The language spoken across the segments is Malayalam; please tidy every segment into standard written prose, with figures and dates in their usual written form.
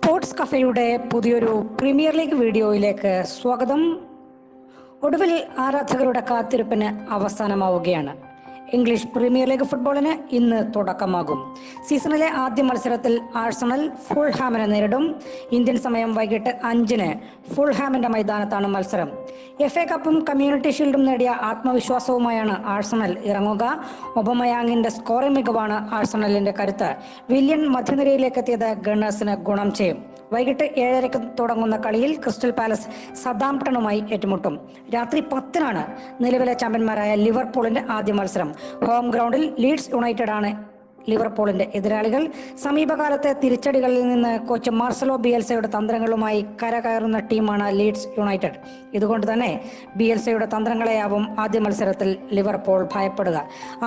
സ്പോർട്സ് കഫേയുടെ പുതിയൊരു പ്രീമിയർ ലീഗ് വീഡിയോയിലേക്ക് സ്വാഗതം. ഒടുവിൽ ആരാധകരുടെ കാത്തിരിപ്പിന് അവസാനമാവുകയാണ്. ഇംഗ്ലീഷ് പ്രീമിയർ ലീഗ് ഫുട്ബോളിന് ഇന്ന് തുടക്കമാകും. സീസണിലെ ആദ്യ മത്സരത്തിൽ ആഴ്സണൽ ഫുൾഹാമിനെ നേരിടും. ഇന്ത്യൻ സമയം വൈകിട്ട് 5-ന് ഫുൾഹാമിന്റെ മൈതാനത്താണ് മത്സരം. എഫ് എ കപ്പും കമ്മ്യൂണിറ്റി ഷീൽഡും നേടിയ ആത്മവിശ്വാസവുമായാണ് ആഴ്സണൽ ഇറങ്ങുക. ഒബമയാങ്ങിന്റെ സ്കോറിംഗ് മികവാണ് ആഴ്സണലിന്റെ കരുത്ത്. വില്യൻ മധ്യനിരയിലേക്ക് എത്തിയത് ഗണ്ണേഴ്സിന് ഗുണം ചെയ്യും. വൈകിട്ട് 7:30-ക്ക് തുടങ്ങുന്ന കളിയിൽ ക്രിസ്റ്റൽ പാലസ് സതാംപ്ടണുമായി ഏറ്റുമുട്ടും. രാത്രി 10-നാണ് നിലവിലെ ചാമ്പ്യന്മാരായ ലിവർപൂളിന്റെ ആദ്യ മത്സരം. ഹോം ഗ്രൗണ്ടിൽ ലീഡ്സ് യുണൈറ്റഡ് ആണ് ലിവർപൂളിന്റെ എതിരാളികൾ. സമീപകാലത്തെ തിരിച്ചടികളിൽ നിന്ന് കോച്ച് മാർസലോ ബിയൽസയുടെ തന്ത്രങ്ങളുമായി കരകയറുന്ന ടീമാണ് ലീഡ്സ് യുണൈറ്റഡ്. ഇതുകൊണ്ട് തന്നെ ബിയൽസയുടെ തന്ത്രങ്ങളെയാവും ആദ്യ മത്സരത്തിൽ ലിവർപൂൾ ഭയപ്പെടുക.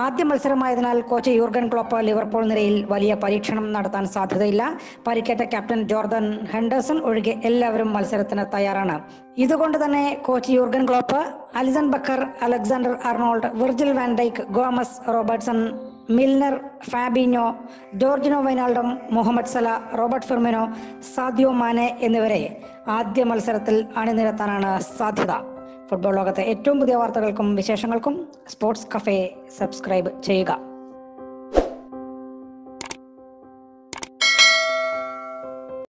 ആദ്യ മത്സരമായതിനാൽ കോച്ച് യൂർഗൻ ക്ലോപ്പ് ലിവർപൂൾ നിരയിൽ വലിയ പരീക്ഷണം നടത്താൻ സാധ്യതയില്ല. പരിക്കേറ്റ ക്യാപ്റ്റൻ ജോർദൻ ഹെൻഡേഴ്സൺ ഒഴികെ എല്ലാവരും മത്സരത്തിന് തയ്യാറാണ്. ഇതുകൊണ്ട് തന്നെ coach Jurgen Klopp Alisson Becker, Alexander Arnold, Virgil van Dijk, Gomez, Robertson, Milner, Fabinho, Georginio Wijnaldum, Mohamed Salah, Robert Firmino, Sadio Mane എന്നിവരെ ആദ്യ മത്സരത്തിൽ അണിനിരത്താനാണ് സാധ്യത. ഫുട്ബോൾ ലോകത്തെ ഏറ്റവും പുതിയ വാർത്തകൾക്കും വിശേഷങ്ങൾക്കും സ്പോർട്സ് കഫേ സബ്സ്ക്രൈബ് ചെയ്യുക.